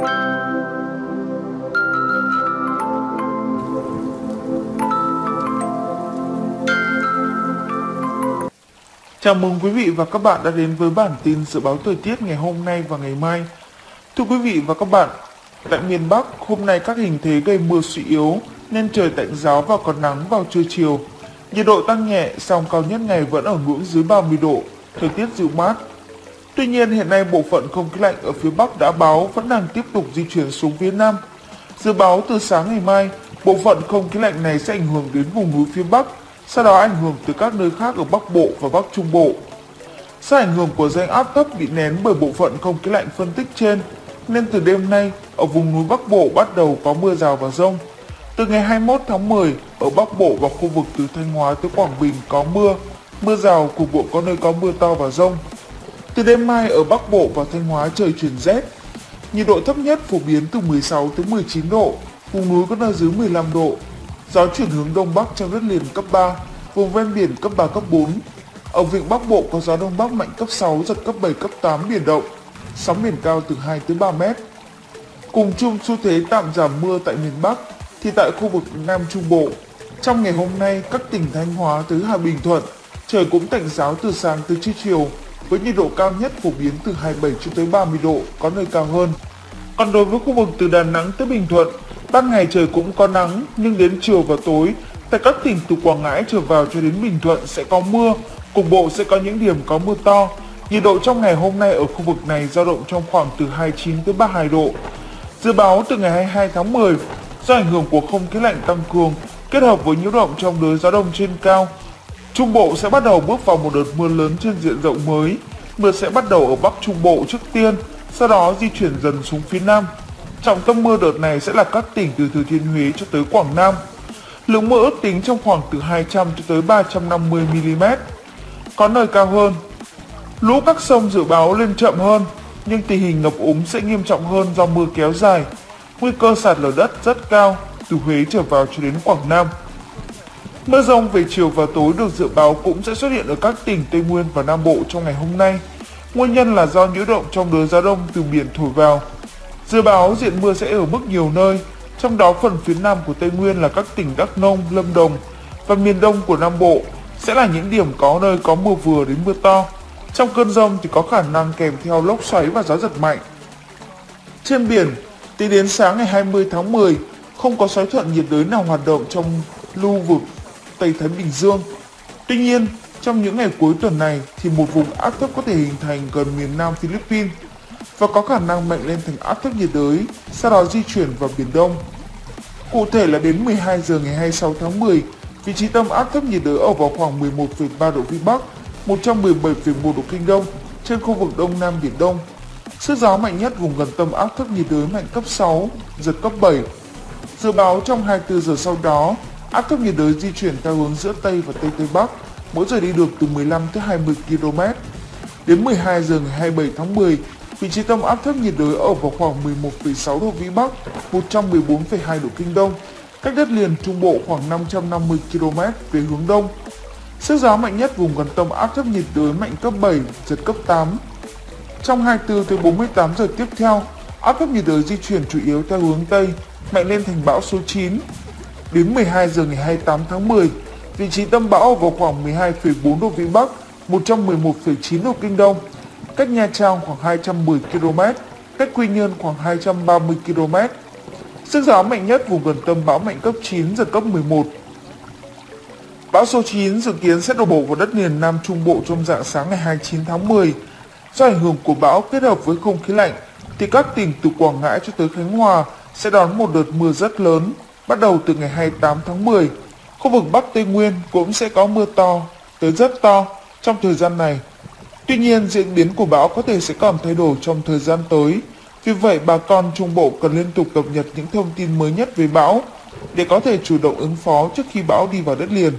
Chào mừng quý vị và các bạn đã đến với bản tin dự báo thời tiết ngày hôm nay và ngày mai. Thưa quý vị và các bạn, tại miền Bắc, hôm nay các hình thế gây mưa suy yếu nên trời tạnh ráo và có nắng vào trưa chiều. Nhiệt độ tăng nhẹ, song cao nhất ngày vẫn ở ngưỡng dưới 30 độ, thời tiết dịu mát. Tuy nhiên, hiện nay bộ phận không khí lạnh ở phía Bắc đã báo vẫn đang tiếp tục di chuyển xuống phía Nam. Dự báo từ sáng ngày mai, bộ phận không khí lạnh này sẽ ảnh hưởng đến vùng núi phía Bắc, sau đó ảnh hưởng từ các nơi khác ở Bắc Bộ và Bắc Trung Bộ. Do ảnh hưởng của rãnh áp thấp bị nén bởi bộ phận không khí lạnh phân tích trên, nên từ đêm nay, ở vùng núi Bắc Bộ bắt đầu có mưa rào và dông. Từ ngày 21 tháng 10, ở Bắc Bộ và khu vực từ Thanh Hóa tới Quảng Bình có mưa, mưa rào, cục bộ có nơi có mưa to và dông. Từ đêm mai ở Bắc Bộ và Thanh Hóa trời chuyển rét. Nhiệt độ thấp nhất phổ biến từ 16 tới 19 độ, vùng núi có nơi dưới 15 độ. Gió chuyển hướng Đông Bắc trong đất liền cấp 3, vùng ven biển cấp 3, cấp 4. Ở vịnh Bắc Bộ có gió Đông Bắc mạnh cấp 6, giật cấp 7, cấp 8 biển động, sóng biển cao từ 2 tới 3 mét. Cùng chung xu thế tạm giảm mưa tại miền Bắc, thì tại khu vực Nam Trung Bộ, trong ngày hôm nay các tỉnh Thanh Hóa tới Hà Bình Thuận, trời cũng tạnh ráo từ sáng tới trưa chiều, với nhiệt độ cao nhất phổ biến từ 27 cho tới 30 độ, có nơi cao hơn. Còn đối với khu vực từ Đà Nẵng tới Bình Thuận, ban ngày trời cũng có nắng, nhưng đến chiều và tối, tại các tỉnh từ Quảng Ngãi trở vào cho đến Bình Thuận sẽ có mưa, cục bộ sẽ có những điểm có mưa to. Nhiệt độ trong ngày hôm nay ở khu vực này dao động trong khoảng từ 29 tới 32 độ. Dự báo từ ngày 22 tháng 10, do ảnh hưởng của không khí lạnh tăng cường kết hợp với nhiễu động trong đới gió đông trên cao, Trung Bộ sẽ bắt đầu bước vào một đợt mưa lớn trên diện rộng mới. Mưa sẽ bắt đầu ở Bắc Trung Bộ trước tiên, sau đó di chuyển dần xuống phía Nam. Trọng tâm mưa đợt này sẽ là các tỉnh từ Thừa Thiên Huế cho tới Quảng Nam. Lượng mưa ước tính trong khoảng từ 200 cho tới 350 mm, có nơi cao hơn. Lũ các sông dự báo lên chậm hơn, nhưng tình hình ngập úng sẽ nghiêm trọng hơn do mưa kéo dài. Nguy cơ sạt lở đất rất cao từ Huế trở vào cho đến Quảng Nam. Mưa dông về chiều và tối được dự báo cũng sẽ xuất hiện ở các tỉnh Tây Nguyên và Nam Bộ trong ngày hôm nay. Nguyên nhân là do nhiễu động trong đới gió đông từ biển thổi vào. Dự báo diện mưa sẽ ở mức nhiều nơi, trong đó phần phía Nam của Tây Nguyên là các tỉnh Đắk Nông, Lâm Đồng và miền Đông của Nam Bộ sẽ là những điểm có nơi có mưa vừa đến mưa to. Trong cơn dông thì có khả năng kèm theo lốc xoáy và gió giật mạnh. Trên biển, tính đến sáng ngày 20 tháng 10, không có xoáy thuận nhiệt đới nào hoạt động trong lưu vực Tây Thái Bình Dương. Tuy nhiên, trong những ngày cuối tuần này thì một vùng áp thấp có thể hình thành gần miền Nam Philippines và có khả năng mạnh lên thành áp thấp nhiệt đới, sau đó di chuyển vào Biển Đông. Cụ thể là đến 12 giờ ngày 26 tháng 10, vị trí tâm áp thấp nhiệt đới ở vào khoảng 11,3 độ Vĩ Bắc, 117,1 độ Kinh Đông, trên khu vực Đông Nam Biển Đông. Sức gió mạnh nhất vùng gần tâm áp thấp nhiệt đới mạnh cấp 6, giật cấp 7. Dự báo trong 24 giờ sau đó, áp thấp nhiệt đới di chuyển theo hướng giữa Tây và Tây Tây Bắc, mỗi giờ đi được từ 15 tới 20 km. Đến 12 giờ ngày 27 tháng 10, vị trí tâm áp thấp nhiệt đới ở vào khoảng 11,6 độ Vĩ Bắc, 114,2 độ Kinh Đông, cách đất liền Trung Bộ khoảng 550 km về hướng Đông. Sức gió mạnh nhất vùng gần tâm áp thấp nhiệt đới mạnh cấp 7, giật cấp 8. Trong 24 tới 48 giờ tiếp theo, áp thấp nhiệt đới di chuyển chủ yếu theo hướng Tây, mạnh lên thành bão số 9. Đến 12 giờ ngày 28 tháng 10, vị trí tâm bão ở vào khoảng 12,4 độ Vĩ Bắc, 111,9 độ Kinh Đông, cách Nha Trang khoảng 210 km, cách Quy Nhơn khoảng 230 km. Sức gió mạnh nhất vùng gần tâm bão mạnh cấp 9, giật cấp 11. Bão số 9 dự kiến sẽ đổ bộ vào đất liền Nam Trung Bộ trong rạng sáng ngày 29 tháng 10. Do ảnh hưởng của bão kết hợp với không khí lạnh, thì các tỉnh từ Quảng Ngãi cho tới Khánh Hòa sẽ đón một đợt mưa rất lớn, bắt đầu từ ngày 28 tháng 10. Khu vực Bắc Tây Nguyên cũng sẽ có mưa to, tới rất to trong thời gian này. Tuy nhiên, diễn biến của bão có thể sẽ còn thay đổi trong thời gian tới. Vì vậy, bà con Trung Bộ cần liên tục cập nhật những thông tin mới nhất về bão để có thể chủ động ứng phó trước khi bão đi vào đất liền.